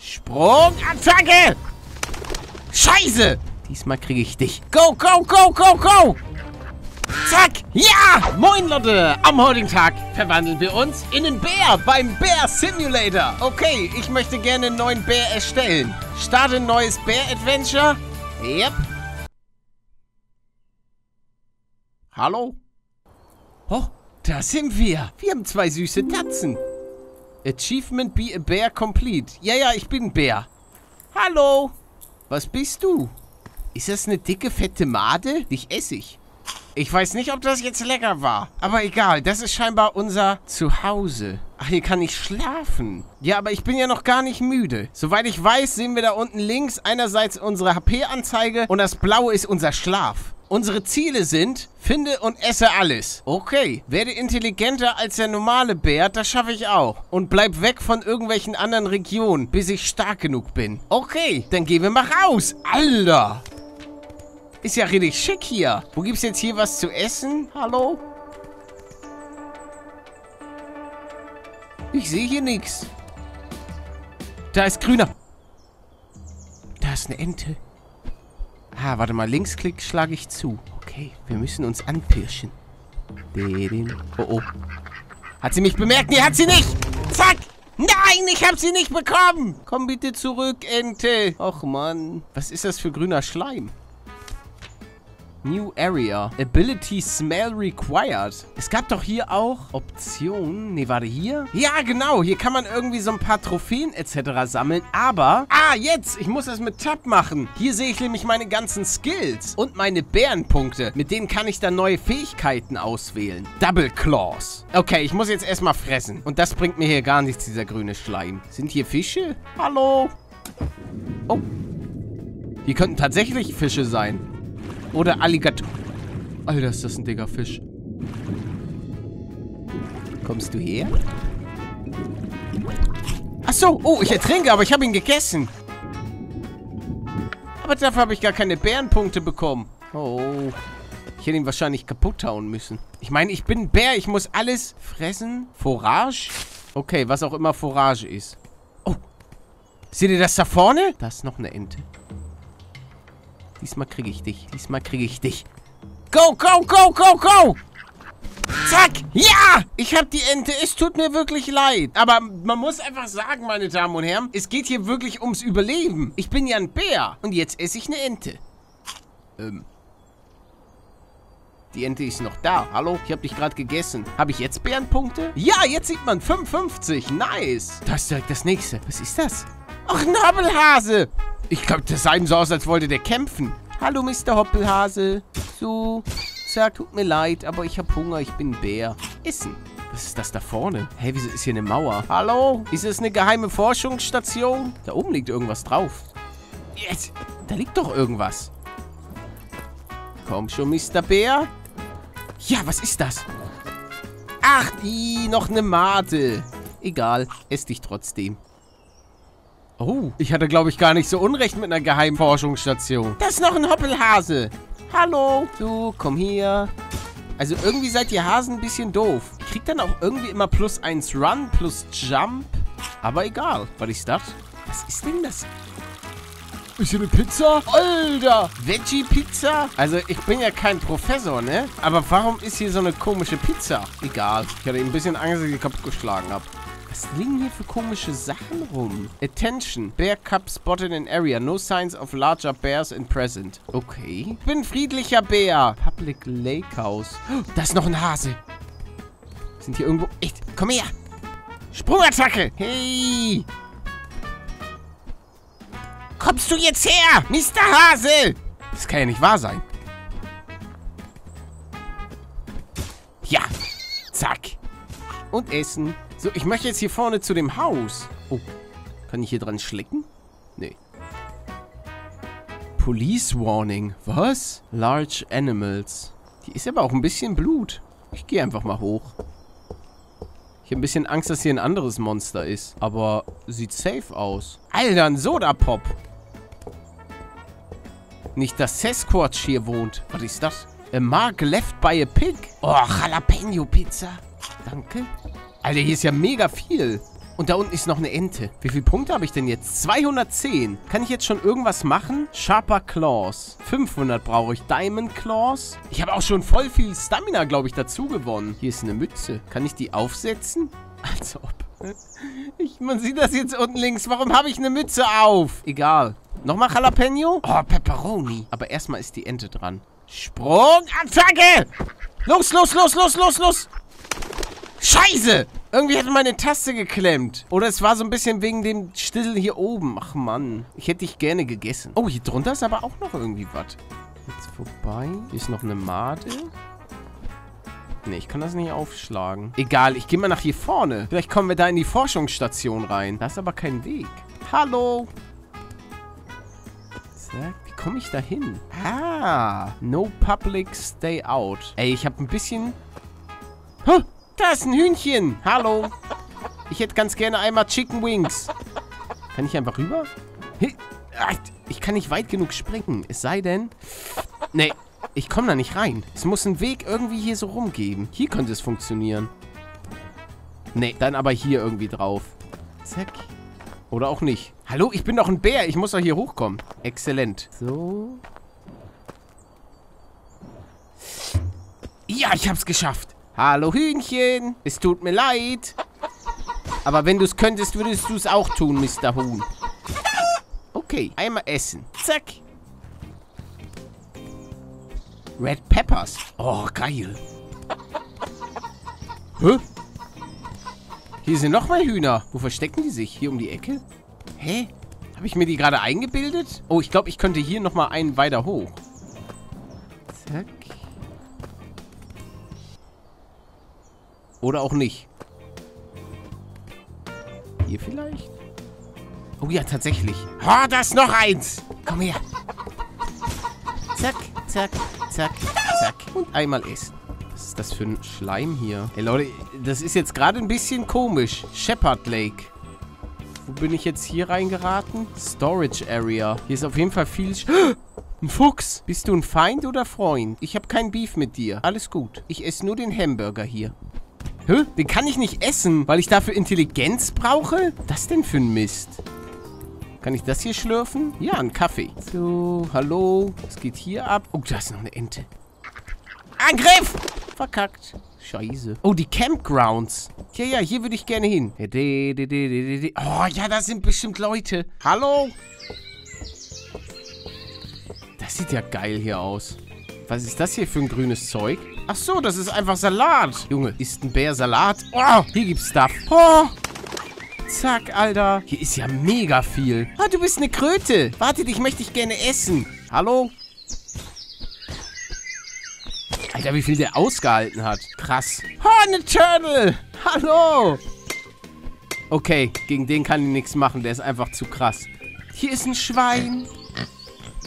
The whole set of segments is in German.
Sprungattacke! Scheiße! Diesmal kriege ich dich. Go, go, go, go, go! Zack! Ja! Moin Leute! Am heutigen Tag verwandeln wir uns in einen Bär beim Bär Simulator. Okay, ich möchte gerne einen neuen Bär erstellen. Starte ein neues Bär-Adventure. Yep. Hallo? Oh, da sind wir. Wir haben zwei süße Tatzen. Achievement be a Bear complete. Ja, ja, ich bin ein Bär. Hallo? Was bist du? Ist das eine dicke, fette Made? Dich esse ich. Ich weiß nicht, ob das jetzt lecker war. Aber egal, das ist scheinbar unser Zuhause. Ach, hier kann ich schlafen. Ja, aber ich bin ja noch gar nicht müde. Soweit ich weiß, sehen wir da unten links einerseits unsere HP-Anzeige und das Blaue ist unser Schlaf. Unsere Ziele sind, finde und esse alles. Okay, werde intelligenter als der normale Bär, das schaffe ich auch. Und bleib weg von irgendwelchen anderen Regionen, bis ich stark genug bin. Okay, dann gehen wir mal raus. Alter! Ist ja richtig schick hier. Wo gibt's jetzt hier was zu essen? Hallo? Ich sehe hier nichts. Da ist grüner. Da ist eine Ente. Ah, warte mal. Linksklick schlage ich zu. Okay, wir müssen uns anpirschen. Oh, oh. Hat sie mich bemerkt? Nee, hat sie nicht. Zack. Nein, ich hab sie nicht bekommen. Komm bitte zurück, Ente. Och, Mann. Was ist das für grüner Schleim? New Area. Ability Smell Required. Es gab doch hier auch Optionen. Ne, warte, hier? Ja, genau. Hier kann man irgendwie so ein paar Trophäen etc. sammeln. Aber... Ah, jetzt! Ich muss das mit Tab machen. Hier sehe ich nämlich meine ganzen Skills und meine Bärenpunkte. Mit denen kann ich dann neue Fähigkeiten auswählen. Double Claws. Okay, ich muss jetzt erstmal fressen. Und das bringt mir hier gar nichts, dieser grüne Schleim. Sind hier Fische? Hallo? Oh. Hier könnten tatsächlich Fische sein. Oder Alligator. Alter, ist das ein dicker Fisch. Kommst du her? Ach so. Oh, ich ertrinke, aber ich habe ihn gegessen. Aber dafür habe ich gar keine Bärenpunkte bekommen. Oh. Ich hätte ihn wahrscheinlich kaputt hauen müssen. Ich meine, ich bin ein Bär. Ich muss alles fressen. Forage? Okay, was auch immer Forage ist. Oh. Seht ihr das da vorne? Da ist noch eine Ente. Diesmal kriege ich dich. Diesmal kriege ich dich. Go, go, go, go, go! Zack! Ja! Ich habe die Ente. Es tut mir wirklich leid. Aber man muss einfach sagen, meine Damen und Herren, es geht hier wirklich ums Überleben. Ich bin ja ein Bär. Und jetzt esse ich eine Ente. Die Ente ist noch da. Hallo? Ich habe dich gerade gegessen. Habe ich jetzt Bärenpunkte? Ja, jetzt sieht man 55. Nice. Das ist direkt das nächste. Was ist das? Ach, ein Hoppelhase. Ich glaube, das sah ihm so aus, als wollte der kämpfen. Hallo, Mr. Hoppelhase. So, sag, tut mir leid, aber ich habe Hunger, ich bin ein Bär. Essen. Was ist das da vorne? Hä, wieso ist hier eine Mauer? Hallo? Ist das eine geheime Forschungsstation? Da oben liegt irgendwas drauf. Jetzt, da liegt doch irgendwas. Komm schon, Mr. Bär. Ja, was ist das? Ach, noch eine Mate. Egal, ess dich trotzdem. Oh, ich hatte, glaube ich, gar nicht so Unrecht mit einer Geheimforschungsstation. Da ist noch ein Hoppelhase. Hallo. Du, komm hier. Also irgendwie seid ihr Hasen ein bisschen doof. Ich krieg dann auch irgendwie immer +1 Run, +Jump. Aber egal. Was ist das? Was ist denn das? Ist hier eine Pizza? Alter, Veggie-Pizza? Also ich bin ja kein Professor, ne? Aber warum ist hier so eine komische Pizza? Egal. Ich hatte eben ein bisschen Angst, dass ich den Kopf geschlagen habe. Was liegen hier für komische Sachen rum? Attention. Bear Cup spotted in area. No signs of larger bears in present. Okay. Ich bin ein friedlicher Bär. Public Lake House. Oh, da ist noch ein Hase. Sind hier irgendwo... Echt? Komm her. Sprungattacke. Hey. Kommst du jetzt her, Mr. Hase? Das kann ja nicht wahr sein. Ja. Zack. Und essen. So, ich möchte jetzt hier vorne zu dem Haus. Oh, kann ich hier dran schlicken? Nee. Police Warning. Was? Large Animals. Hier ist aber auch ein bisschen Blut. Ich gehe einfach mal hoch. Ich habe ein bisschen Angst, dass hier ein anderes Monster ist. Aber sieht safe aus. Alter, ein Soda-Pop. Nicht, dass Sasquatch hier wohnt. Was ist das? A mark left by a pig. Oh, Jalapeno-Pizza. Danke. Alter, hier ist ja mega viel. Und da unten ist noch eine Ente. Wie viele Punkte habe ich denn jetzt? 210. Kann ich jetzt schon irgendwas machen? Sharper Claws. 500 brauche ich. Diamond Claws. Ich habe auch schon voll viel Stamina, glaube ich, dazu gewonnen. Hier ist eine Mütze. Kann ich die aufsetzen? Als ob. Man sieht das jetzt unten links. Warum habe ich eine Mütze auf? Egal. Nochmal Jalapeno? Oh, Pepperoni. Aber erstmal ist die Ente dran. Sprung, Attacke! Los, los, los, los, los, los! Scheiße! Irgendwie hätte meine Taste geklemmt. Oder es war so ein bisschen wegen dem Stissel hier oben. Ach Mann, ich hätte dich gerne gegessen. Oh, hier drunter ist aber auch noch irgendwie was. Jetzt vorbei. Hier ist noch eine Made. Nee, ich kann das nicht aufschlagen. Egal, ich gehe mal nach hier vorne. Vielleicht kommen wir da in die Forschungsstation rein. Da ist aber kein Weg. Hallo! Zack. Komme ich da hin? Ah, no public stay out. Ey, ich habe ein bisschen... Oh, da ist ein Hühnchen. Hallo. Ich hätte ganz gerne einmal Chicken Wings. Kann ich einfach rüber? Ich kann nicht weit genug springen. Es sei denn... Nee, ich komme da nicht rein. Es muss einen Weg irgendwie hier so rumgeben. Hier könnte es funktionieren. Nee, dann aber hier irgendwie drauf. Zack. Oder auch nicht. Hallo, ich bin doch ein Bär. Ich muss doch hier hochkommen. Exzellent. So. Ja, ich hab's geschafft. Hallo, Hühnchen. Es tut mir leid. Aber wenn du es könntest, würdest du es auch tun, Mr. Huhn. Okay, einmal essen. Zack. Red Peppers. Oh, geil. Hä? Hier sind noch mal Hühner. Wo verstecken die sich? Hier um die Ecke? Hä? Habe ich mir die gerade eingebildet? Oh, ich glaube, ich könnte hier noch mal einen weiter hoch. Zack. Oder auch nicht. Hier vielleicht? Oh ja, tatsächlich. Oh, da ist noch eins. Komm her. Zack, zack, zack, zack. Und einmal essen. Was ist das für ein Schleim hier? Hey Leute, das ist jetzt gerade ein bisschen komisch. Shepherd Lake. Wo bin ich jetzt hier reingeraten? Storage Area. Hier ist auf jeden Fall viel... Ein Fuchs! Bist du ein Feind oder Freund? Ich habe kein Beef mit dir. Alles gut. Ich esse nur den Hamburger hier. Hä? Den kann ich nicht essen, weil ich dafür Intelligenz brauche? Was ist das denn für ein Mist? Kann ich das hier schlürfen? Ja, einen Kaffee. So, hallo. Was geht hier ab? Oh, da ist noch eine Ente. Angriff! Verkackt. Scheiße. Oh, die Campgrounds. Ja, ja, hier würde ich gerne hin. Oh, ja, da sind bestimmt Leute. Hallo? Das sieht ja geil hier aus. Was ist das hier für ein grünes Zeug? Ach so, das ist einfach Salat. Junge, isst ein Bär Salat? Oh, hier gibt's Stuff. Oh. Zack, Alter. Hier ist ja mega viel. Ah, du bist eine Kröte. Warte, dich möchte ich gerne essen. Hallo? Alter, wie viel der ausgehalten hat. Krass. Oh, eine Turtle. Hallo. Okay, gegen den kann ich nichts machen. Der ist einfach zu krass. Hier ist ein Schwein.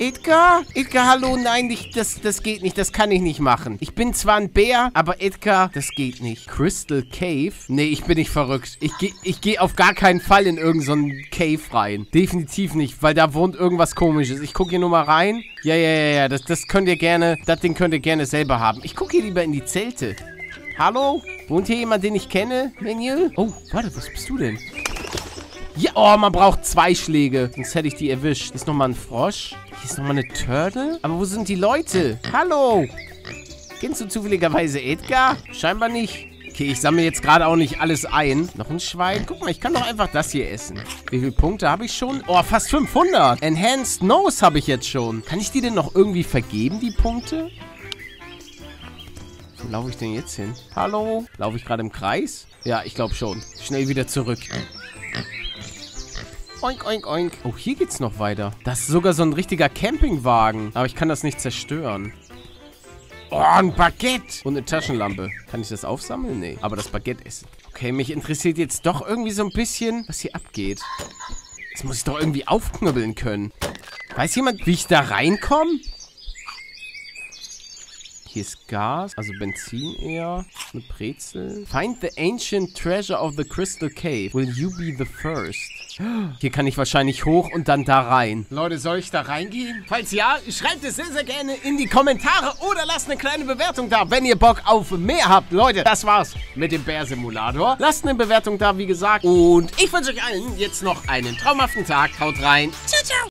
Edgar? Edgar, hallo. Nein, das geht nicht. Das kann ich nicht machen. Ich bin zwar ein Bär, aber Edgar, das geht nicht. Crystal Cave? Nee, ich bin nicht verrückt. Ich geh auf gar keinen Fall in irgendeinen Cave rein. Definitiv nicht, weil da wohnt irgendwas Komisches. Ich gucke hier nur mal rein. Ja, ja, ja, ja. Das könnt ihr gerne, das Ding könnt ihr gerne selber haben. Ich gucke hier lieber in die Zelte. Hallo? Wohnt hier jemand, den ich kenne? Manuel? Oh, warte, was bist du denn? Ja, oh, man braucht 2 Schläge. Sonst hätte ich die erwischt. Hier ist nochmal ein Frosch. Hier ist nochmal eine Turtle. Aber wo sind die Leute? Hallo. Kennst du zufälligerweise Edgar? Scheinbar nicht. Okay, ich sammle jetzt gerade auch nicht alles ein. Noch ein Schwein. Guck mal, ich kann doch einfach das hier essen. Wie viele Punkte habe ich schon? Oh, fast 500. Enhanced Nose habe ich jetzt schon. Kann ich die denn noch irgendwie vergeben, die Punkte? Wo laufe ich denn jetzt hin? Hallo? Laufe ich gerade im Kreis? Ja, ich glaube schon. Schnell wieder zurück. Oink, oink, oink. Oh, hier geht's noch weiter. Das ist sogar so ein richtiger Campingwagen. Aber ich kann das nicht zerstören. Oh, ein Baguette. Und eine Taschenlampe. Kann ich das aufsammeln? Nee. Aber das Baguette essen. Okay, mich interessiert jetzt doch irgendwie so ein bisschen, was hier abgeht. Das muss ich doch irgendwie aufknüppeln können. Weiß jemand, wie ich da reinkomme? Hier ist Gas, also Benzin eher. Eine Brezel. Find the ancient treasure of the Crystal Cave. Will you be the first? nicht. Hier kann ich wahrscheinlich hoch und dann da rein. Leute, soll ich da reingehen? Falls ja, schreibt es sehr, sehr gerne in die Kommentare oder lasst eine kleine Bewertung da, wenn ihr Bock auf mehr habt. Leute, das war's mit dem Bär Simulator. Lasst eine Bewertung da, wie gesagt. Und ich wünsche euch allen jetzt noch einen traumhaften Tag. Haut rein. Tschüss.